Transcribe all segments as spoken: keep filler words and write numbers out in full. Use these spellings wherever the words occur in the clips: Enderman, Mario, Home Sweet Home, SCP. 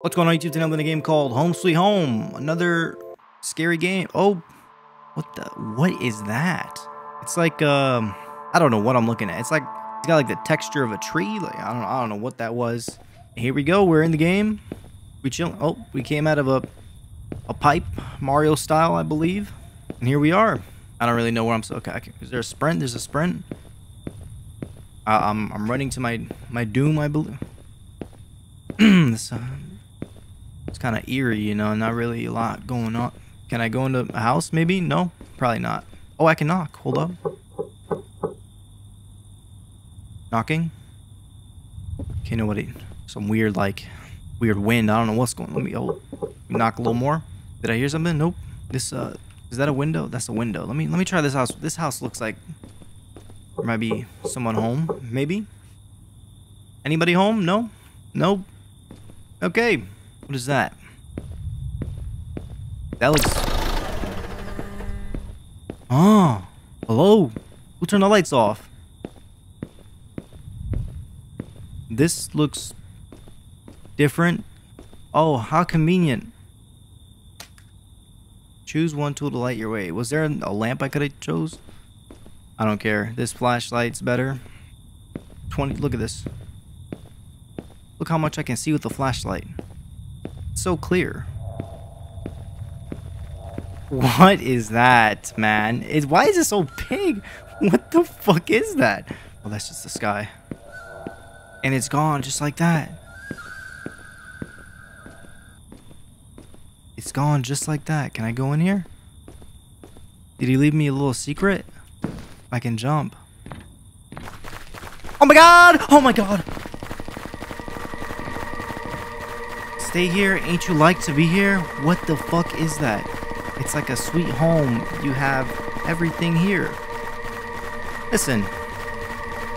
What's going on YouTube? Today I'm playing a game called Home Sweet Home. Another scary game. Oh, what the, what is that? It's like, um, I don't know what I'm looking at. It's like, it's got like the texture of a tree. Like, I don't I don't know what that was. Here we go. We're in the game. We chill. Oh, we came out of a, a pipe, Mario style, I believe. And here we are. I don't really know where I'm, so okay. I can, is there a sprint? There's a sprint. Uh, I'm, I'm running to my, my doom, I believe. This, uh, it's kind of eerie, you know, not really a lot going on. Can I go into a house, maybe? No, probably not. Oh, I can knock. Hold up. Knocking. Okay, nobody. Some weird, like, weird wind. I don't know what's going on. Let me, oh, knock a little more. Did I hear something? Nope. This, uh, is that a window? That's a window. Let me, let me try this house. This house looks like there might be someone home, maybe. Anybody home? No? Nope. Okay. What is that? That looks... Oh, hello. We'll turn the lights off. This looks different. Oh, how convenient. Choose one tool to light your way. Was there a lamp I could have chose? I don't care. This flashlight's better. twenty. Look at this. Look how much I can see with the flashlight. So clear. What is that, man? Is why is it so big? What the fuck is that? Well, that's just the sky, and it's gone just like that. It's gone just like that. Can I go in here? Did he leave me a little secret? I can jump. Oh my god! Oh my god! Stay here, ain't you like to be here? What the fuck is that? It's like a sweet home. You have everything here. Listen,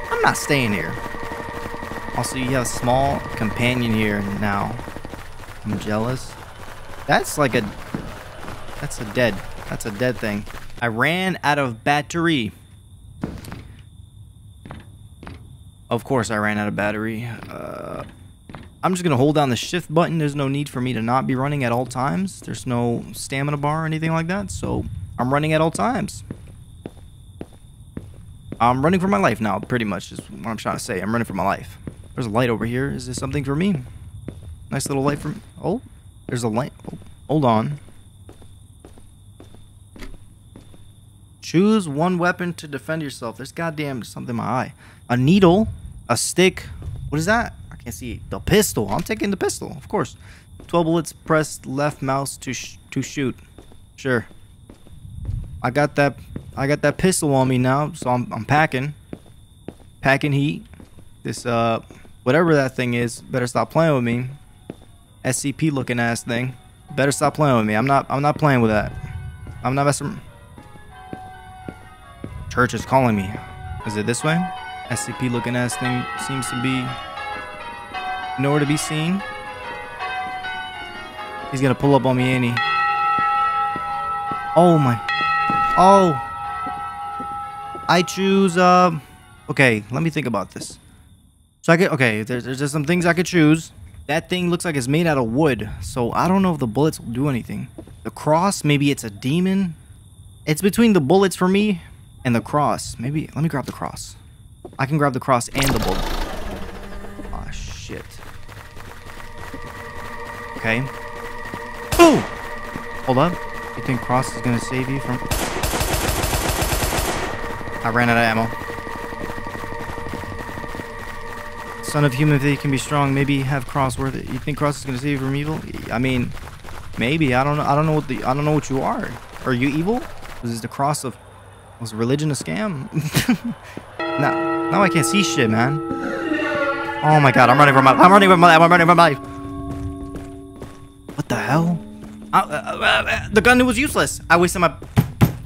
I'm not staying here. Also, you have a small companion here now. I'm jealous. That's like a, that's a dead, that's a dead thing. I ran out of battery. Of course I ran out of battery. Uh... I'm just going to hold down the shift button. There's no need for me to not be running at all times. There's no stamina bar or anything like that. So I'm running at all times. I'm running for my life now, pretty much is what I'm trying to say. I'm running for my life. There's a light over here. Is this something for me? Nice little light for me. Oh, there's a light. Oh, hold on. Choose one weapon to defend yourself. There's goddamn something in my eye. A needle, a stick. What is that? Can't see. The pistol. I'm taking the pistol, of course. twelve bullets. Press left mouse to sh to shoot. Sure. I got that. I got that pistol on me now, so I'm I'm packing, packing heat. This uh, whatever that thing is, better stop playing with me. S C P looking ass thing. Better stop playing with me. I'm not. I'm not playing with that. I'm not messing. Church is calling me. Is it this way? S C P looking ass thing seems to be nowhere to be seen. He's gonna pull up on me, ain't he? Oh my. Oh. I choose, uh. Okay, let me think about this. So I could, okay, there's, there's just some things I could choose. That thing looks like it's made out of wood, so I don't know if the bullets will do anything. The cross, maybe it's a demon. It's between the bullets for me and the cross. Maybe, let me grab the cross. I can grab the cross and the bullet. Shit. Okay. Boom! Hold up. You think cross is gonna save you from... I ran out of ammo. Son of human, if they can be strong, maybe have cross worth it. You think cross is gonna save you from evil? I mean, maybe. I don't know. I don't know what the. I don't know what you are. Are you evil? Was the cross of? Was religion a scam? Now, now I can't see shit, man. Oh my god, I'm running for my life. I'm running for my life. I'm running for my life. What the hell? I, uh, uh, uh, the gun was useless. I wasted my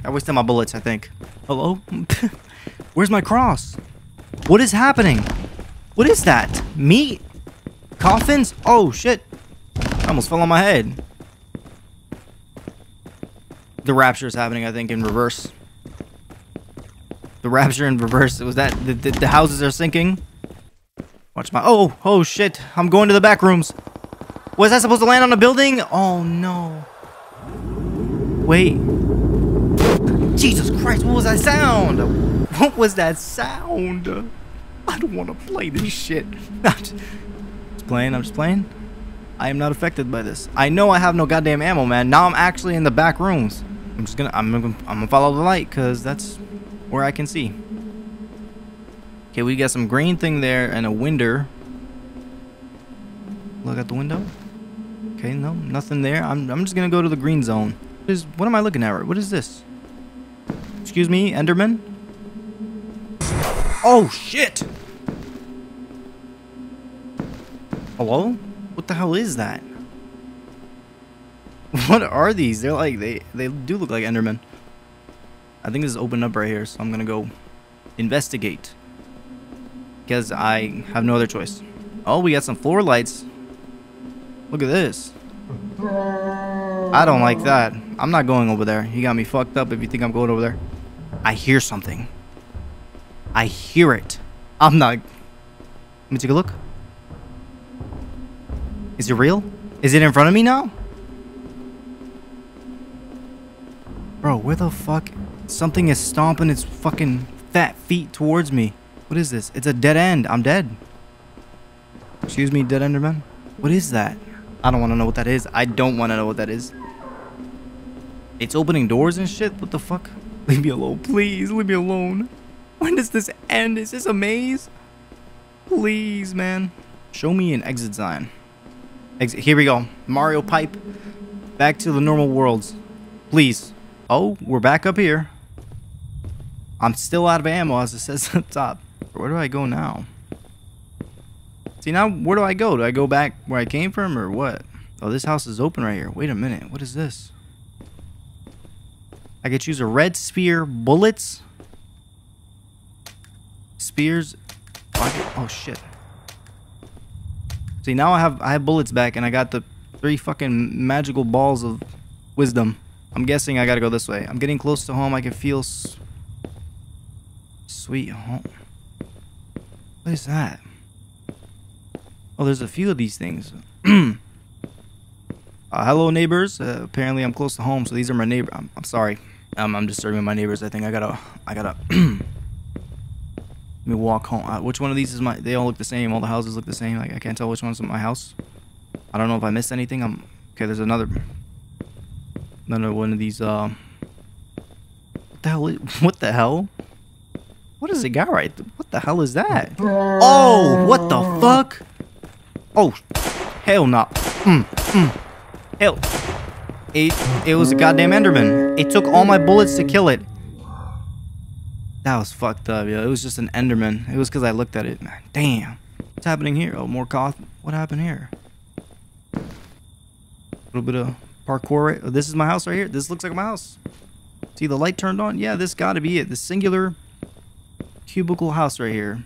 I wasted my bullets, I think. Hello? Where's my cross? What is happening? What is that? Meat? Coffins? Oh shit. I almost fell on my head. The rapture is happening, I think, in reverse. The rapture in reverse. Was that the, the, the houses are sinking? Watch my- oh, oh shit, I'm going to the back rooms. Was I supposed to land on a building? Oh, no. Wait. Jesus Christ, what was that sound? What was that sound? I don't want to play this shit. I'm just playing, I'm just playing. I am not affected by this. I know I have no goddamn ammo, man. Now I'm actually in the back rooms. I'm just gonna, I'm, I'm gonna follow the light, cause that's where I can see. Okay, we got some green thing there and a window. Look at the window. Okay, no, nothing there. I'm, I'm just gonna go to the green zone. What is, what am I looking at? What is this? Excuse me, Enderman? Oh shit! Hello? What the hell is that? What are these? They're like, they, they do look like Endermen. I think this is opened up right here, so I'm gonna go investigate. Because I have no other choice. Oh, we got some floor lights. Look at this. I don't like that. I'm not going over there. You got me fucked up if you think I'm going over there. I hear something. I hear it. I'm not... Let me take a look. Is it real? Is it in front of me now? Bro, where the fuck? Something is stomping its fucking fat feet towards me. What is this? It's a dead end. I'm dead. Excuse me, dead Enderman. What is that? I don't want to know what that is. I don't want to know what that is. It's opening doors and shit? What the fuck? Leave me alone. Please, leave me alone. When does this end? Is this a maze? Please, man. Show me an exit sign. Exit. Here we go. Mario pipe. Back to the normal worlds. Please. Oh, we're back up here. I'm still out of ammo, as it says at the top. Where do I go now? See, now, where do I go? Do I go back where I came from, or what? Oh, this house is open right here. Wait a minute. What is this? I could choose a red spear, bullets, spears. Oh, oh shit. See, now I have I have bullets back, and I got the three fucking magical balls of wisdom. I'm guessing I gotta go this way. I'm getting close to home. I can feel s sweet home. What is that? Oh, there's a few of these things. uh, hello, neighbors. Uh, apparently, I'm close to home, so these are my neighbor. I'm, I'm sorry. Um, I'm disturbing my neighbors. I think I gotta. I gotta. Let me walk home. Uh, which one of these is my? They all look the same. All the houses look the same. Like I can't tell which one's my house. I don't know if I missed anything. I'm okay. There's another. None of one of these, uh... What the hell is... What the hell? What is it got right? What the hell is that? Oh, what the fuck? Oh, hell no. Nah. Mm, mm. Hell. It, it was a goddamn Enderman. It took all my bullets to kill it. That was fucked up, yo. It was just an Enderman. It was because I looked at it. Damn. What's happening here? Oh, more cough. What happened here? A little bit of... Parkour right, oh, this is my house right here. This looks like my house. See the light turned on? Yeah, this gotta be it. The singular cubicle house right here.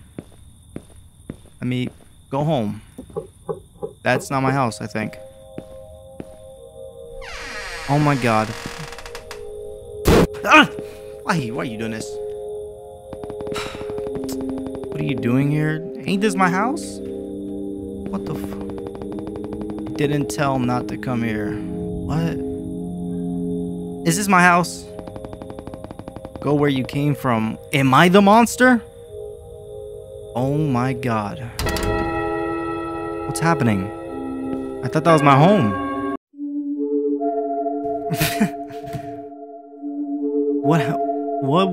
Let me go home. That's not my house, I think. Oh my god. Ah! Why, why are you doing this? What are you doing here? Ain't this my house? What the f- Didn't tell him not to come here. What? Is this my house? Go where you came from. Am I the monster? Oh my god. What's happening? I thought that was my home. What? What?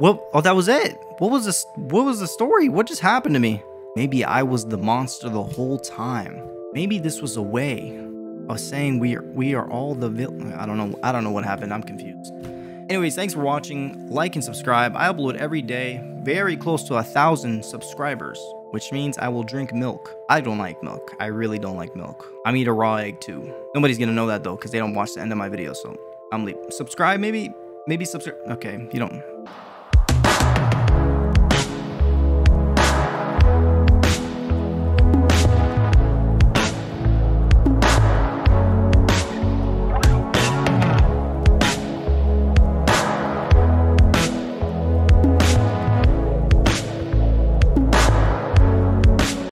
What? Oh, that was it. What was this? What was the story? What just happened to me? Maybe I was the monster the whole time. Maybe this was a way. I was saying we are, we are all the villain. I don't know. I don't know what happened. I'm confused. Anyways, thanks for watching. Like and subscribe. I upload every day. Very close to a thousand subscribers, which means I will drink milk. I don't like milk. I really don't like milk. I'm eat a raw egg too. Nobody's gonna know that though, because they don't watch the end of my video. So I'm leaving. Subscribe, maybe. Maybe subscribe. Okay, you don't.